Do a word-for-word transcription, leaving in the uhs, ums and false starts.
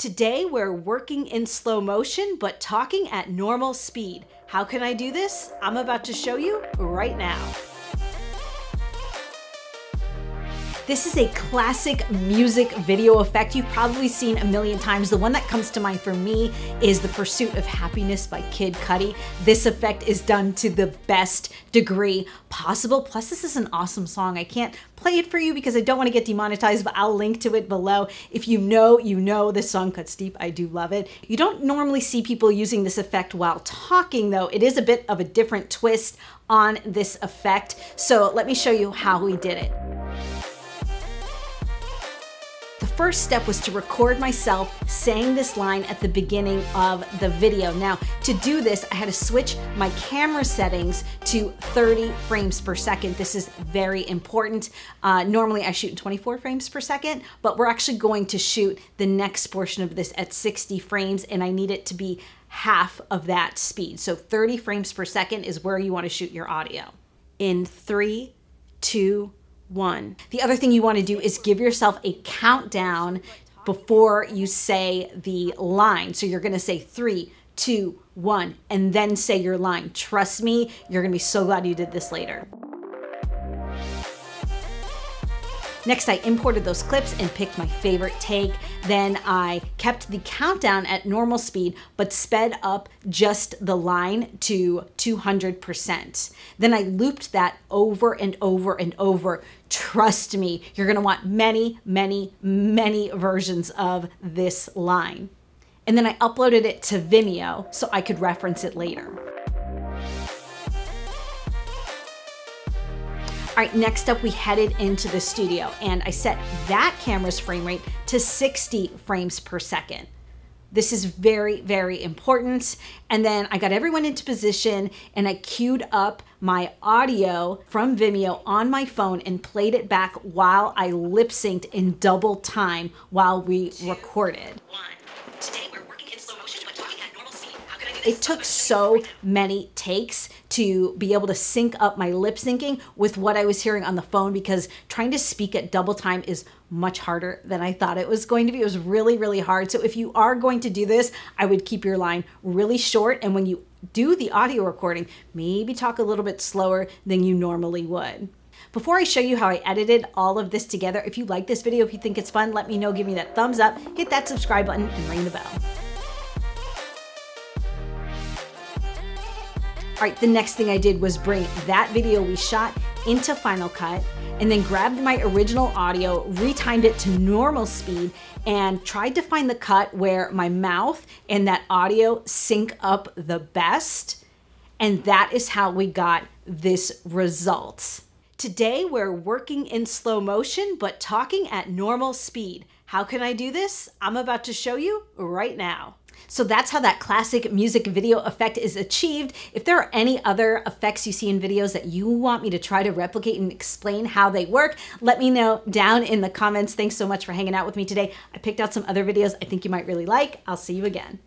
Today, we're working in slow motion, but talking at normal speed. How can I do this? I'm about to show you right now. This is a classic music video effect you've probably seen a million times. The one that comes to mind for me is The Pursuit of Happiness by Kid Cudi. This effect is done to the best degree possible. Plus, this is an awesome song. I can't play it for you because I don't want to get demonetized, but I'll link to it below. If you know, you know, this song cuts deep. I do love it. You don't normally see people using this effect while talking, though. It is a bit of a different twist on this effect. So let me show you how we did it. The first step was to record myself saying this line at the beginning of the video. Now, to do this, I had to switch my camera settings to thirty frames per second. This is very important. Uh, normally I shoot in twenty-four frames per second, but we're actually going to shoot the next portion of this at sixty frames, and I need it to be half of that speed. So thirty frames per second is where you want to shoot your audio. In three, two, one. The other thing you want to do is give yourself a countdown before you say the line. So you're going to say three, two, one, and then say your line. Trust me, you're going to be so glad you did this later. Next, I imported those clips and picked my favorite take. Then I kept the countdown at normal speed, but sped up just the line to two hundred percent. Then I looped that over and over and over. Trust me, you're gonna want many, many, many versions of this line. And then I uploaded it to Vimeo so I could reference it later. All right, next up, we headed into the studio and I set that camera's frame rate to sixty frames per second. This is very, very important. And then I got everyone into position and I queued up my audio from Vimeo on my phone and played it back while I lip synced in double time while we Two, recorded. One. Today we're working in slow motion, but talking at normal speed. How can I do this? It took so many takes to be able to sync up my lip syncing with what I was hearing on the phone, because trying to speak at double time is much harder than I thought it was going to be. It was really, really hard. So if you are going to do this, I would keep your line really short. And when you do the audio recording, maybe talk a little bit slower than you normally would. Before I show you how I edited all of this together, if you like this video, if you think it's fun, let me know, give me that thumbs up, hit that subscribe button and ring the bell. All right, the next thing I did was bring that video we shot into Final Cut and then grabbed my original audio, retimed it to normal speed, and tried to find the cut where my mouth and that audio sync up the best. And that is how we got this result. Today, we're working in slow motion, but talking at normal speed. How can I do this? I'm about to show you right now. So that's how that classic music video effect is achieved. If there are any other effects you see in videos that you want me to try to replicate and explain how they work, let me know down in the comments. Thanks so much for hanging out with me today. I picked out some other videos I think you might really like. I'll see you again.